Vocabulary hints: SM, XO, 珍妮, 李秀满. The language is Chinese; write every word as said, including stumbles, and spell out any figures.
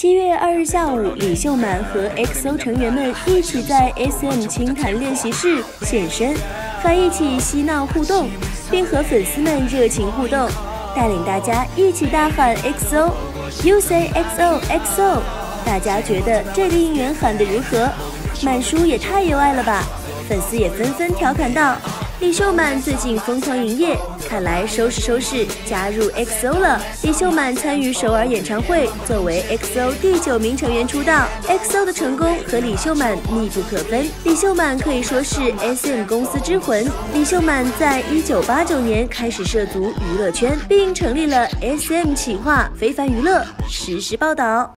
七月二日下午，李秀满和 X O 成员们一起在 S M 清谈练习室现身，还一起嬉闹互动，并和粉丝们热情互动，带领大家一起大喊 X O You say X O X O。大家觉得这个应援喊得如何？满叔也太有爱了吧！粉丝也纷纷调侃道：“李秀满最近疯狂营业，看来收拾收拾加入 X O 了。”李秀满参与首尔演唱会，作为 X O 第九名成员出道。X O 的成功和李秀满密不可分，李秀满可以说是 S M 公司之魂。李秀满在一九八九年开始涉足娱乐圈，并成立了 S M 企划非凡娱乐。实时报道。